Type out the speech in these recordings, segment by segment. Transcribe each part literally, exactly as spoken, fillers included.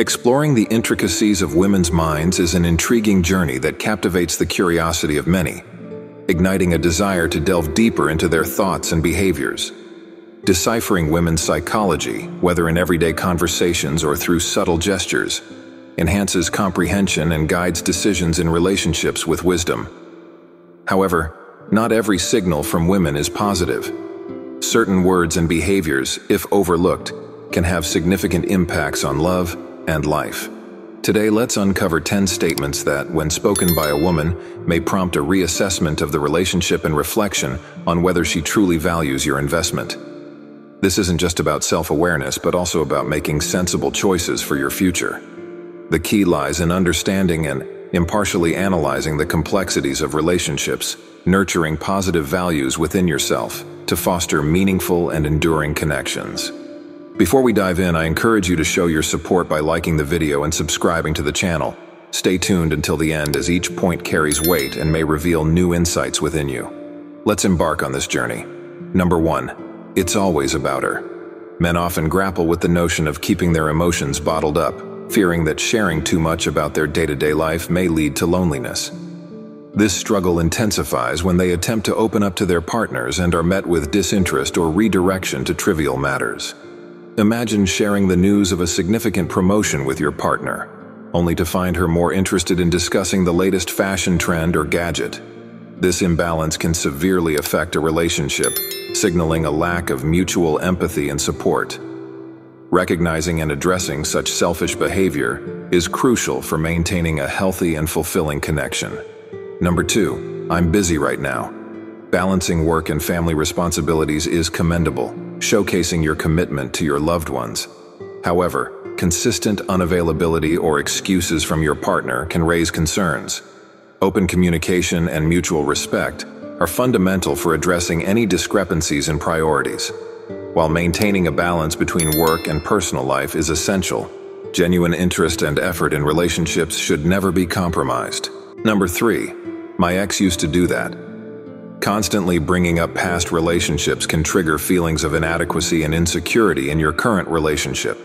Exploring the intricacies of women's minds is an intriguing journey that captivates the curiosity of many, igniting a desire to delve deeper into their thoughts and behaviors. Deciphering women's psychology, whether in everyday conversations or through subtle gestures, enhances comprehension and guides decisions in relationships with wisdom. However, not every signal from women is positive. Certain words and behaviors, if overlooked, can have significant impacts on love and life. Today, let's uncover ten statements that, when spoken by a woman, may prompt a reassessment of the relationship and reflection on whether she truly values your investment. This isn't just about self-awareness, but also about making sensible choices for your future. The key lies in understanding and impartially analyzing the complexities of relationships, nurturing positive values within yourself to foster meaningful and enduring connections. Before we dive in, I encourage you to show your support by liking the video and subscribing to the channel. Stay tuned until the end, as each point carries weight and may reveal new insights within you. Let's embark on this journey. Number one, it's always about her. Men often grapple with the notion of keeping their emotions bottled up, fearing that sharing too much about their day-to-day life may lead to loneliness. This struggle intensifies when they attempt to open up to their partners and are met with disinterest or redirection to trivial matters. Imagine sharing the news of a significant promotion with your partner, only to find her more interested in discussing the latest fashion trend or gadget. This imbalance can severely affect a relationship, signaling a lack of mutual empathy and support. Recognizing and addressing such selfish behavior is crucial for maintaining a healthy and fulfilling connection. Number two, I'm busy right now. Balancing work and family responsibilities is commendable, showcasing your commitment to your loved ones. However, consistent unavailability or excuses from your partner can raise concerns. Open communication and mutual respect are fundamental for addressing any discrepancies in priorities. While maintaining a balance between work and personal life is essential, genuine interest and effort in relationships should never be compromised. Number three, my ex used to do that. Constantly bringing up past relationships can trigger feelings of inadequacy and insecurity in your current relationship.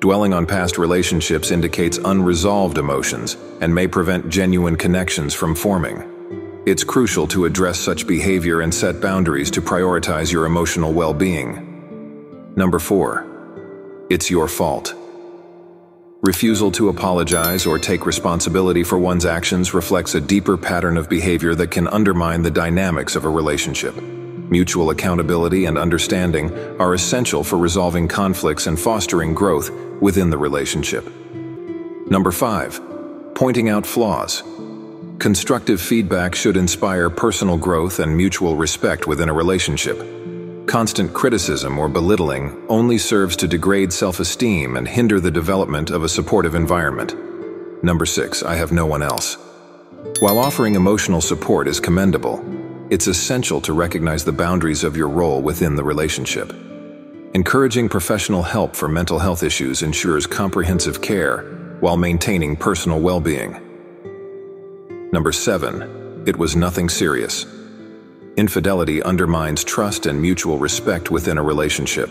Dwelling on past relationships indicates unresolved emotions and may prevent genuine connections from forming. It's crucial to address such behavior and set boundaries to prioritize your emotional well-being. Number four, it's your fault. Refusal to apologize or take responsibility for one's actions reflects a deeper pattern of behavior that can undermine the dynamics of a relationship. Mutual accountability and understanding are essential for resolving conflicts and fostering growth within the relationship. Number five, pointing out flaws. Constructive feedback should inspire personal growth and mutual respect within a relationship. Constant criticism or belittling only serves to degrade self-esteem and hinder the development of a supportive environment. Number six, I have no one else. While offering emotional support is commendable, it's essential to recognize the boundaries of your role within the relationship. Encouraging professional help for mental health issues ensures comprehensive care while maintaining personal well-being. Number seven, it was nothing serious. Infidelity undermines trust and mutual respect within a relationship.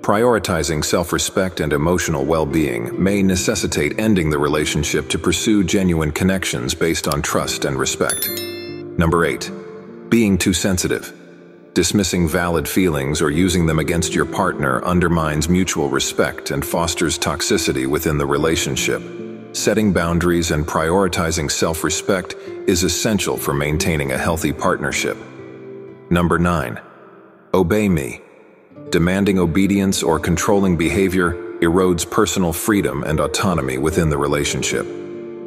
Prioritizing self-respect and emotional well-being may necessitate ending the relationship to pursue genuine connections based on trust and respect. Number eight, being too sensitive. Dismissing valid feelings or using them against your partner undermines mutual respect and fosters toxicity within the relationship. Setting boundaries and prioritizing self-respect is essential for maintaining a healthy partnership. Number nine, obey me. Demanding obedience or controlling behavior erodes personal freedom and autonomy within the relationship.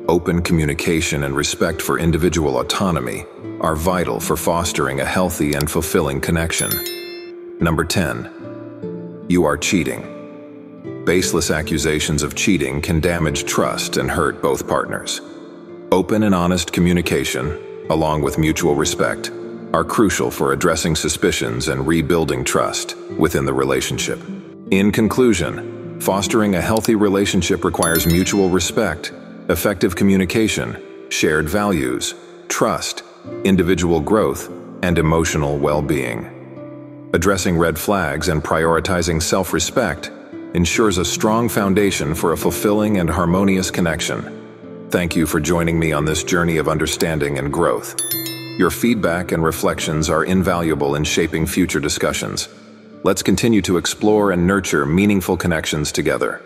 Open communication and respect for individual autonomy are vital for fostering a healthy and fulfilling connection. Number ten, you are cheating. Baseless accusations of cheating can damage trust and hurt both partners. Open and honest communication, along with mutual respect, are crucial for addressing suspicions and rebuilding trust within the relationship. In conclusion, fostering a healthy relationship requires mutual respect, effective communication, shared values, trust, individual growth, and emotional well-being. Addressing red flags and prioritizing self-respect ensures a strong foundation for a fulfilling and harmonious connection. Thank you for joining me on this journey of understanding and growth. Your feedback and reflections are invaluable in shaping future discussions. Let's continue to explore and nurture meaningful connections together.